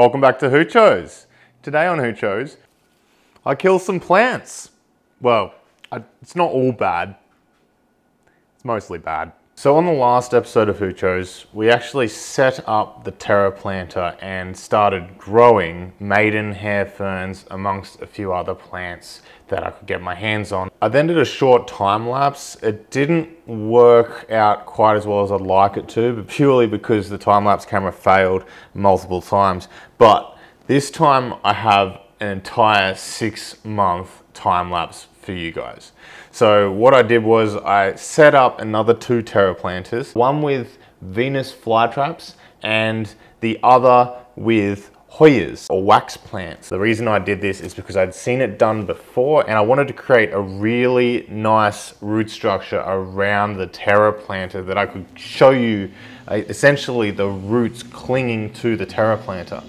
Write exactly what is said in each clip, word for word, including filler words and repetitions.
Welcome back to Hoocho's. Today on Hoocho's, I kill some plants. Well, I, it's not all bad. It's mostly bad. So on the last episode of Hoocho's, we actually set up the Terra Planter and started growing maiden hair ferns amongst a few other plants that I could get my hands on. I then did a short time lapse. It didn't work out quite as well as I'd like it to, but purely because the time lapse camera failed multiple times. But this time I have an entire six month time lapse for you guys. So what I did was I set up another two Terra Planters, one with Venus flytraps and the other with Hoyas or wax plants. The reason I did this is because I'd seen it done before and I wanted to create a really nice root structure around the Terra Planter that I could show you uh, essentially the roots clinging to the Terra Planter.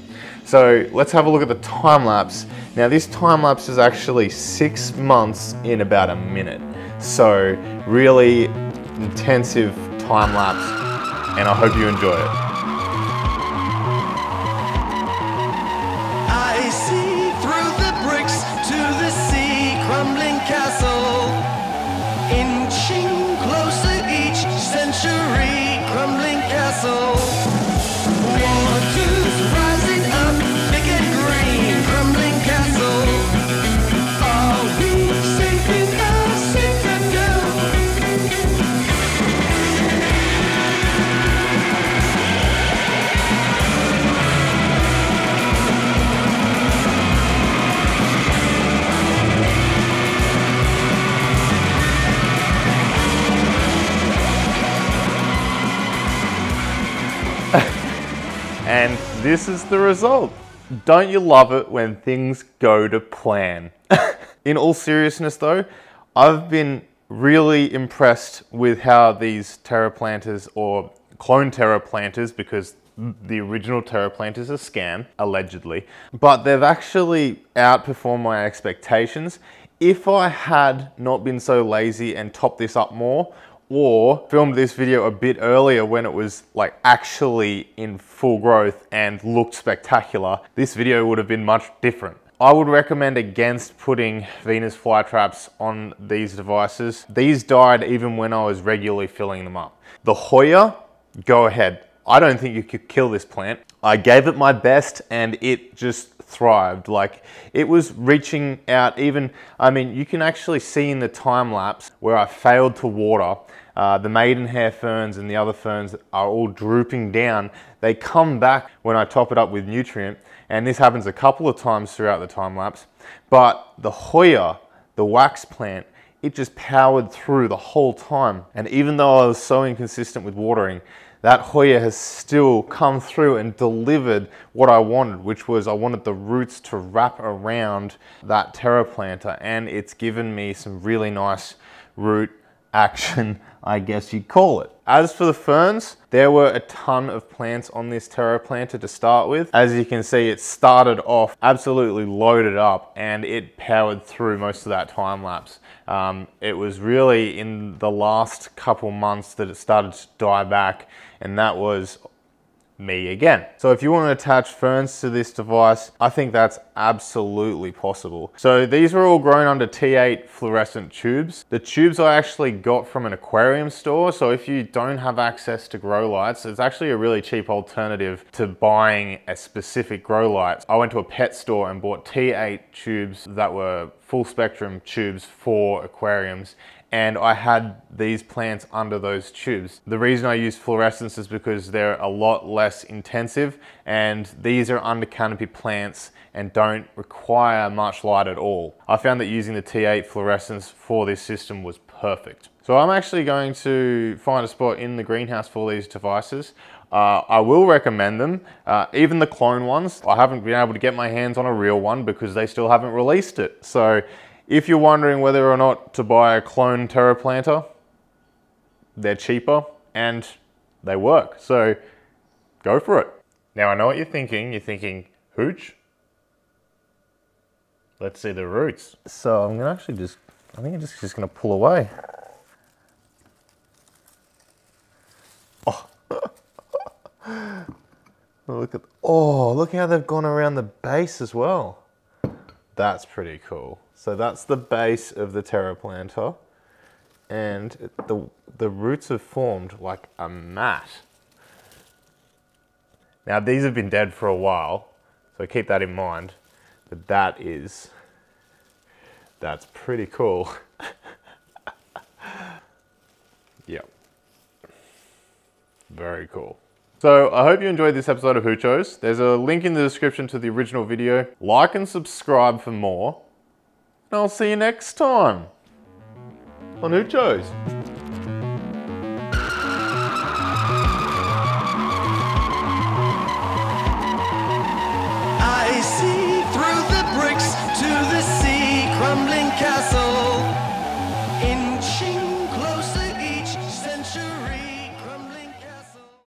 So let's have a look at the time lapse. Now this time lapse is actually six months in about a minute. So really intensive time lapse and I hope you enjoy it. And this is the result. Don't you love it when things go to plan? In all seriousness though, I've been really impressed with how these Terra Planters or clone Terra Planters, because the original Terra Planters are scam, allegedly, but they've actually outperformed my expectations. If I had not been so lazy and topped this up more, or filmed this video a bit earlier when it was like actually in full growth and looked spectacular, this video would have been much different. I would recommend against putting Venus flytraps on these devices. These died even when I was regularly filling them up. The Hoya, go ahead. I don't think you could kill this plant. I gave it my best and it just thrived. Like it was reaching out even, I mean, you can actually see in the time lapse where I failed to water, uh, the maiden hair ferns and the other ferns are all drooping down. They come back when I top it up with nutrient. And this happens a couple of times throughout the time lapse, but the Hoya, the wax plant, it just powered through the whole time. And even though I was so inconsistent with watering, that Hoya has still come through and delivered what I wanted, which was I wanted the roots to wrap around that Terra Planter, and it's given me some really nice root action, I guess you'd call it. As for the ferns, there were a ton of plants on this Terra Planter to start with. As you can see, it started off absolutely loaded up and it powered through most of that time lapse. Um, it was really in the last couple months that it started to die back, and that was me again. So if you want to attach ferns to this device, I think that's absolutely possible. So these were all grown under T eight fluorescent tubes. The tubes I actually got from an aquarium store. So if you don't have access to grow lights, it's actually a really cheap alternative to buying a specific grow light. I went to a pet store and bought T eight tubes that were full spectrum tubes for aquariums. And I had these plants under those tubes. The reason I use fluorescence is because they're a lot less intensive, and these are under canopy plants and don't require much light at all. I found that using the T eight fluorescence for this system was perfect. So I'm actually going to find a spot in the greenhouse for these devices. Uh, I will recommend them, uh, even the clone ones. I haven't been able to get my hands on a real one because they still haven't released it. So if you're wondering whether or not to buy a clone Terra Planter, they're cheaper and they work. So go for it. Now I know what you're thinking. You're thinking, Hooch, let's see the roots. So I'm gonna actually just, I think I'm just, just gonna pull away. Oh. Look at, oh, look how they've gone around the base as well. That's pretty cool. So that's the base of the Terra Planter, and the, the roots have formed like a mat. Now these have been dead for a while, so keep that in mind, but that is, that's pretty cool. Yep. Very cool. So I hope you enjoyed this episode of Hoochos. There's a link in the description to the original video. Like and subscribe for more. And I'll see you next time on Hoochos. Castle.